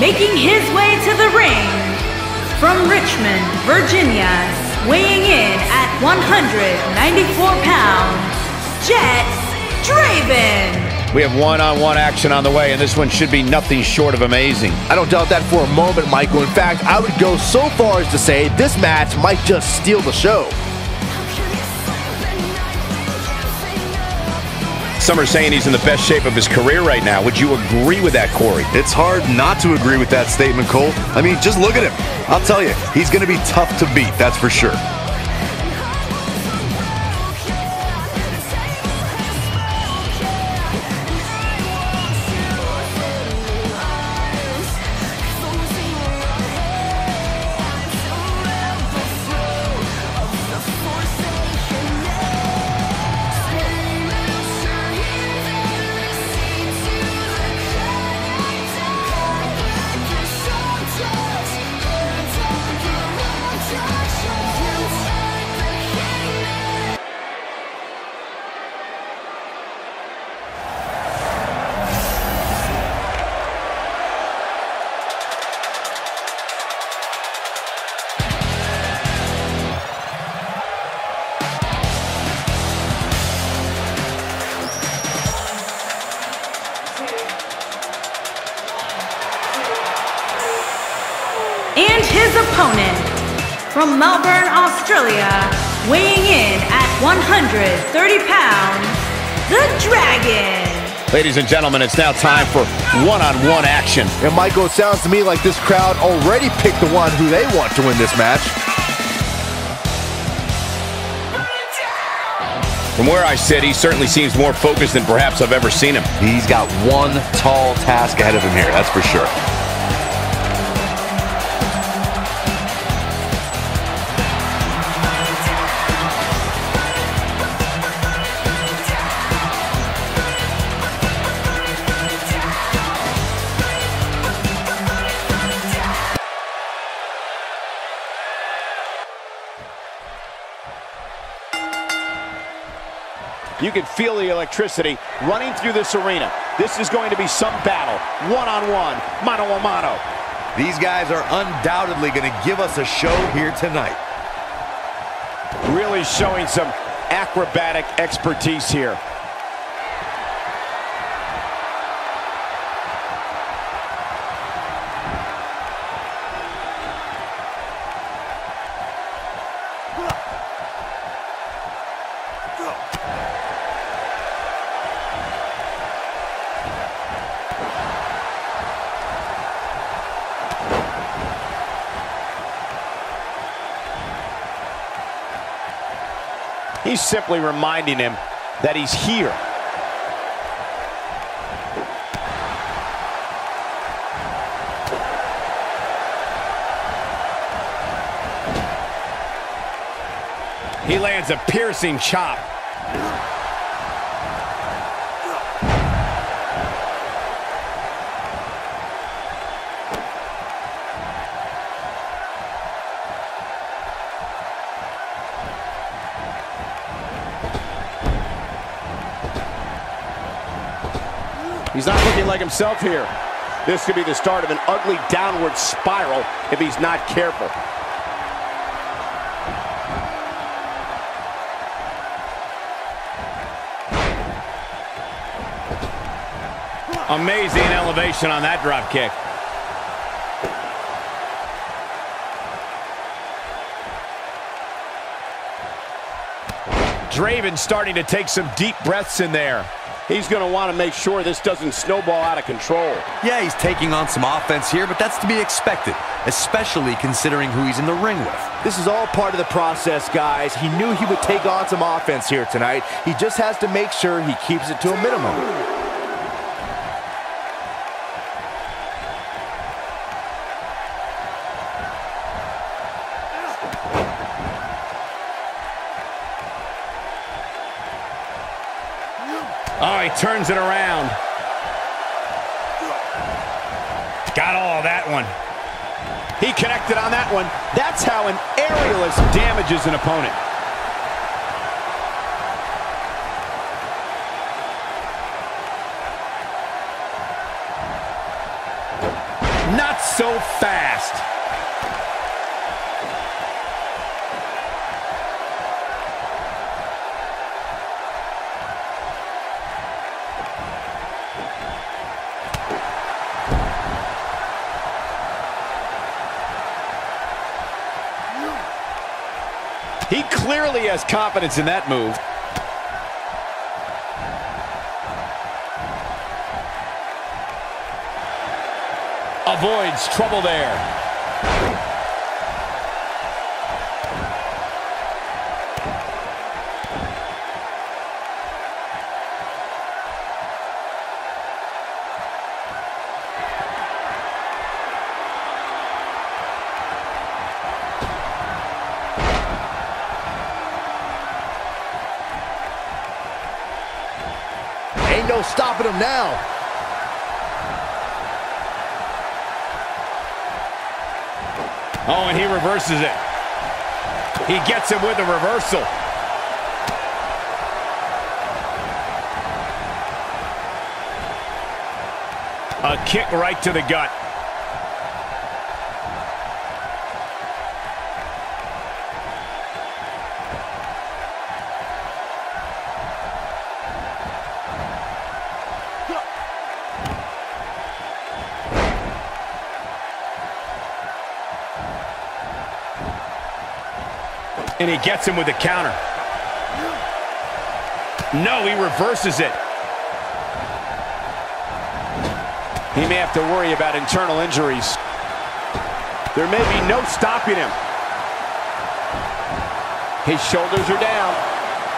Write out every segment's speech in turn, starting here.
Making his way to the ring, from Richmond, Virginia, weighing in at 194 pounds, Jett Draven. We have one-on-one action on the way, and this one should be nothing short of amazing. I don't doubt that for a moment, Michael. In fact, I would go so far as to say this match might just steal the show. Some are saying he's in the best shape of his career right now. Would you agree with that, Corey? It's hard not to agree with that statement, Cole. I mean, just look at him. I'll tell you, he's going to be tough to beat, that's for sure. And his opponent, from Melbourne, Australia, weighing in at 130 pounds, The Dragon. Ladies and gentlemen, it's now time for one-on-one action. And Michael, it sounds to me like this crowd already picked the one who they want to win this match. From where I sit, he certainly seems more focused than perhaps I've ever seen him. He's got one tall task ahead of him here, that's for sure. You can feel the electricity running through this arena. This is going to be some battle, one-on-one, mano-a-mano. These guys are undoubtedly going to give us a show here tonight. Really showing some acrobatic expertise here. He's simply reminding him that he's here. He lands a piercing chop. He's not looking like himself here. This could be the start of an ugly downward spiral if he's not careful. Amazing elevation on that drop kick. Draven starting to take some deep breaths in there. He's going to want to make sure this doesn't snowball out of control. Yeah, he's taking on some offense here, but that's to be expected, especially considering who he's in the ring with. This is all part of the process, guys. He knew he would take on some offense here tonight. He just has to make sure he keeps it to a minimum. Oh, he turns it around. Got all that one. He connected on that one. That's how an aerialist damages an opponent. Not so fast. He clearly has confidence in that move. Avoids trouble there. Ain't no stopping him now. Oh, and he reverses it. He gets him with a reversal. A kick right to the gut. And he gets him with a counter. No, he reverses it. He may have to worry about internal injuries. There may be no stopping him. His shoulders are down.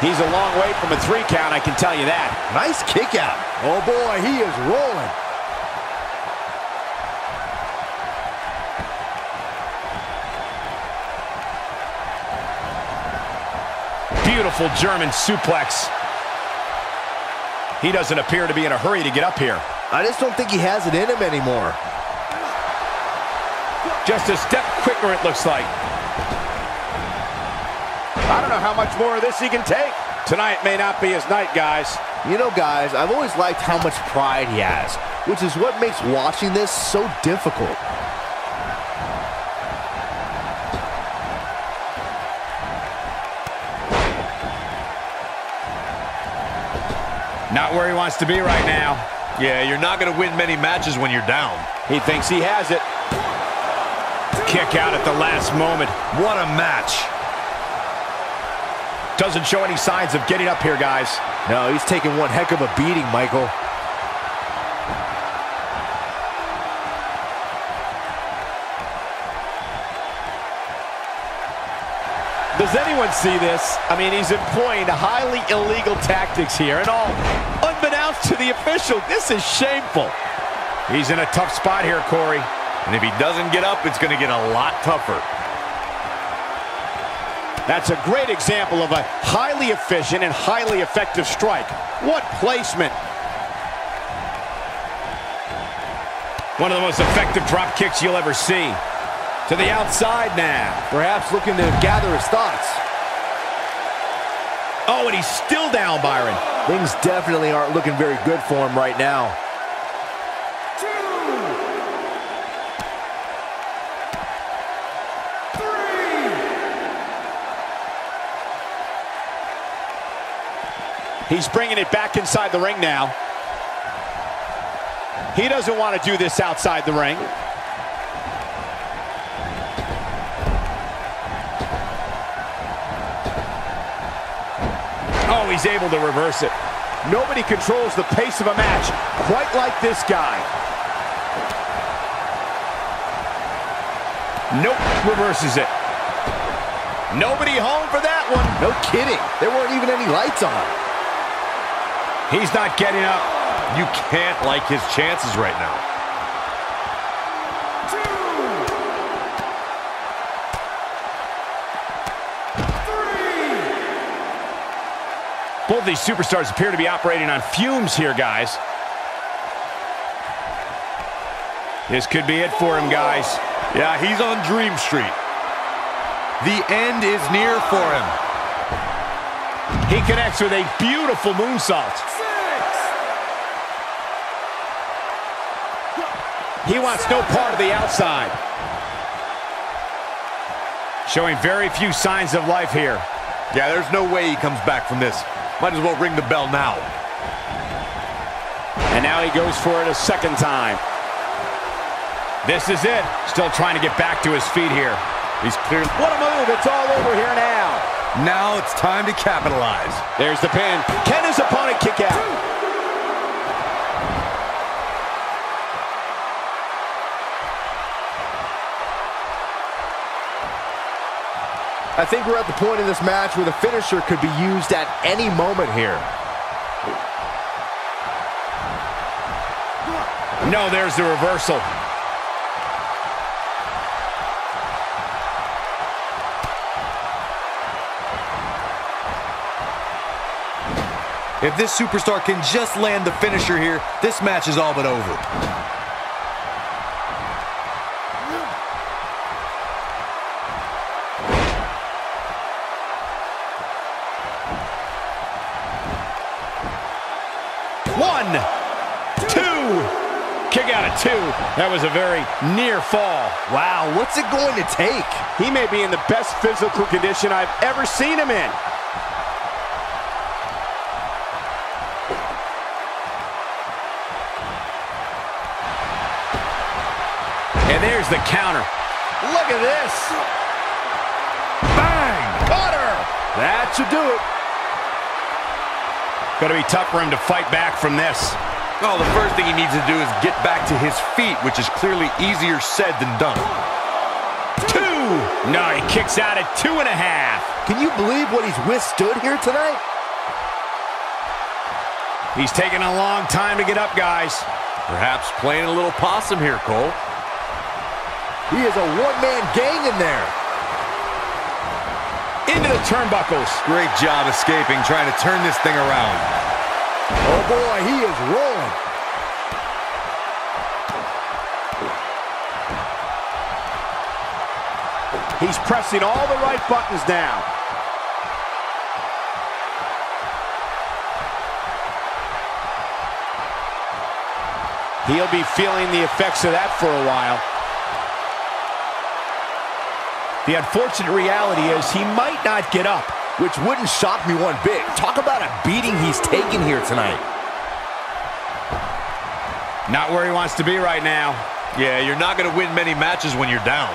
He's a long way from a 3 count, I can tell you that. Nice kick out. Oh boy, he is rolling. Beautiful German suplex. He doesn't appear to be in a hurry to get up here. I just don't think he has it in him anymore. Just a step quicker, it looks like. I don't know how much more of this he can take. Tonight may not be his night, guys. You know, guys, I've always liked how much pride he has, which is what makes watching this so difficult. Not where he wants to be right now. Yeah, you're not going to win many matches when you're down. He thinks he has it. Kick out at the last moment. What a match. Doesn't show any signs of getting up here, guys. No, he's taking one heck of a beating, Michael. Does anyone see this? I mean, he's employing highly illegal tactics here, and all unbeknownst to the official. This is shameful. He's in a tough spot here, Corey. And if he doesn't get up, it's going to get a lot tougher. That's a great example of a highly efficient and highly effective strike. What placement. One of the most effective drop kicks you'll ever see. To the outside now. Perhaps looking to gather his thoughts. Oh, and he's still down, Byron. Things definitely aren't looking very good for him right now. Two. Three. He's bringing it back inside the ring now. He doesn't want to do this outside the ring. Oh, he's able to reverse it. Nobody controls the pace of a match quite like this guy. Nope, reverses it. Nobody home for that one. No kidding. There weren't even any lights on. He's not getting up. You can't like his chances right now. Both of these superstars appear to be operating on fumes here, guys. This could be it for him, guys. Yeah, he's on Dream Street. The end is near for him. He connects with a beautiful moonsault. Six. He wants no part of the outside. Showing very few signs of life here. Yeah, there's no way he comes back from this. Might as well ring the bell now. And now he goes for it a second time. This is it. Still trying to get back to his feet here. He's clear. What a move. It's all over here now. Now it's time to capitalize. There's the pin. Can his opponent kick out? I think we're at the point in this match where the finisher could be used at any moment here. No, there's the reversal. If this superstar can just land the finisher here, this match is all but over. One, two, kick out at two. That was a very near fall. Wow, what's it going to take? He may be in the best physical condition I've ever seen him in. There's the counter. Look at this. Bang! Cutter! That should do it. Going to be tough for him to fight back from this. Well, the first thing he needs to do is get back to his feet, which is clearly easier said than done. Two! No, he kicks out at 2.5. Can you believe what he's withstood here tonight? He's taking a long time to get up, guys. Perhaps playing a little possum here, Cole. He is a one-man gang in there. Into the turnbuckles. Great job escaping, trying to turn this thing around. Oh, boy, he is rolling. He's pressing all the right buttons now. He'll be feeling the effects of that for a while. The unfortunate reality is he might not get up, which wouldn't shock me one bit. Talk about a beating he's taken here tonight. Not where he wants to be right now. Yeah, you're not going to win many matches when you're down.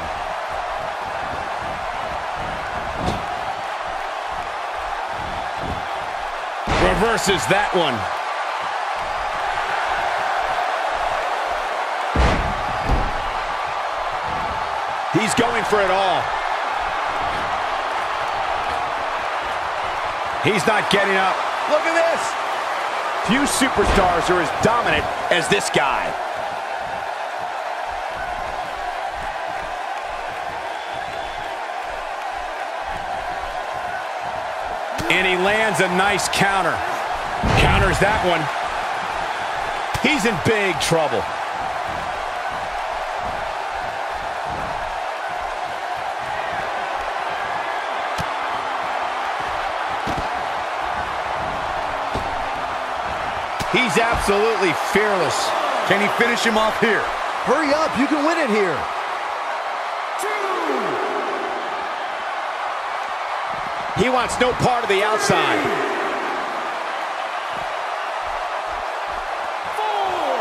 Reverses that one. He's going for it all. He's not getting up. Look at this. Few superstars are as dominant as this guy. And he lands a nice counter. Counters that one. He's in big trouble. He's absolutely fearless. Can he finish him off here? Hurry up, you can win it here. Two. He wants no part of the outside. Four.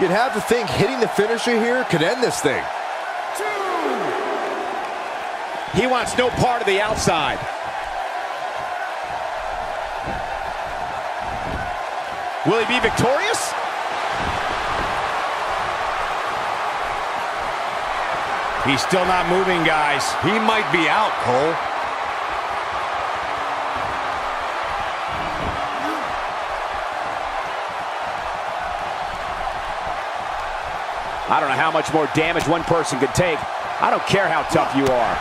You'd have to think hitting the finisher here could end this thing. He wants no part of the outside. Will he be victorious? He's still not moving, guys. He might be out, Cole. I don't know how much more damage one person could take. I don't care how tough you are.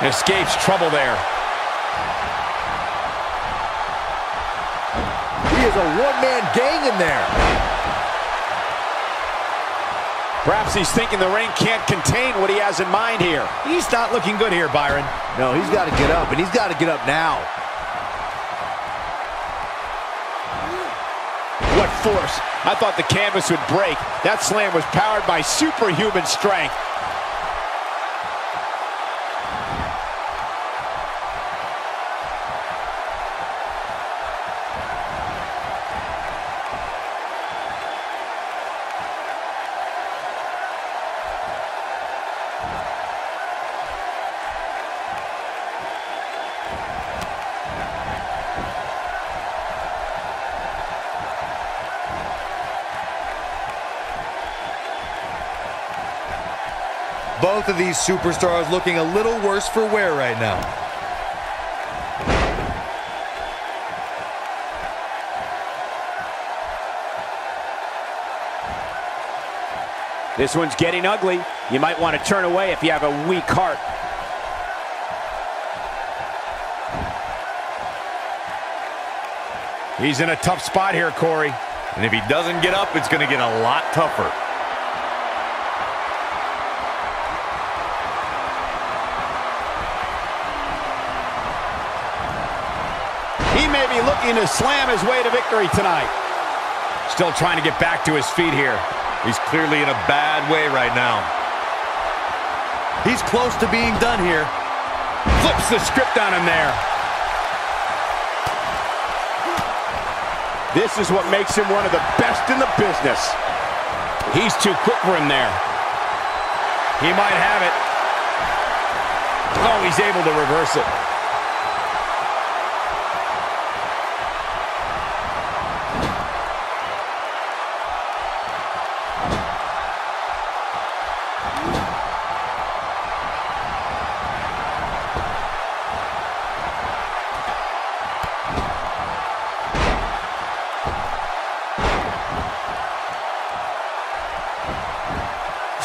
Escapes trouble there. He is a one-man gang in there. Perhaps he's thinking the ring can't contain what he has in mind here. He's not looking good here, Byron. No, he's got to get up, and he's got to get up now. what force. I thought the canvas would break. That slam was powered by superhuman strength. Both of these superstars looking a little worse for wear right now. This one's getting ugly. You might want to turn away if you have a weak heart. He's in a tough spot here, Corey. And if he doesn't get up, it's going to get a lot tougher. Looking to slam his way to victory tonight. Still trying to get back to his feet here. He's clearly in a bad way right now. He's close to being done here. Flips the script on him there. This is what makes him one of the best in the business. He's too quick for him there. He might have it. Oh, he's able to reverse it.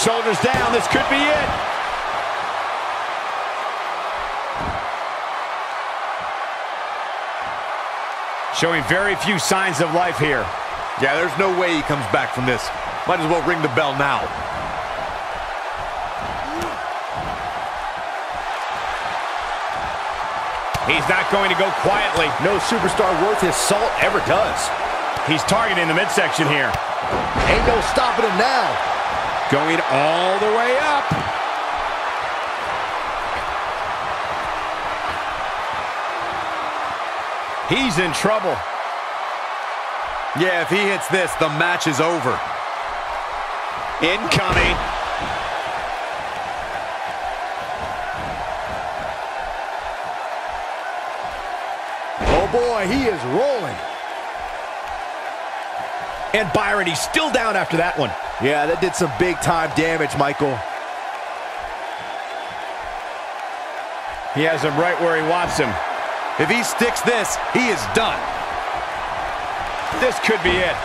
Shoulders down, this could be it. Showing very few signs of life here. Yeah, there's no way he comes back from this. Might as well ring the bell now. He's not going to go quietly. No superstar worth his salt ever does. He's targeting the midsection here. Ain't no stopping him now. Going all the way up. He's in trouble. Yeah, if he hits this, the match is over. Incoming. Oh boy, he is rolling. And Byron, he's still down after that one. Yeah, that did some big-time damage, Michael. He has him right where he wants him. If he sticks this, he is done. This could be it.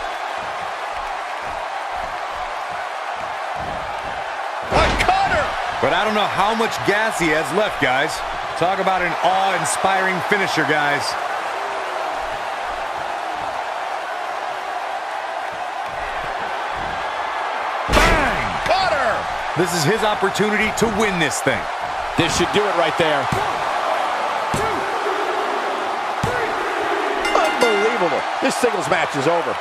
A cutter! But I don't know how much gas he has left, guys. Talk about an awe-inspiring finisher, guys. This is his opportunity to win this thing. This should do it right there. 1, 2, 3. Unbelievable. This singles match is over.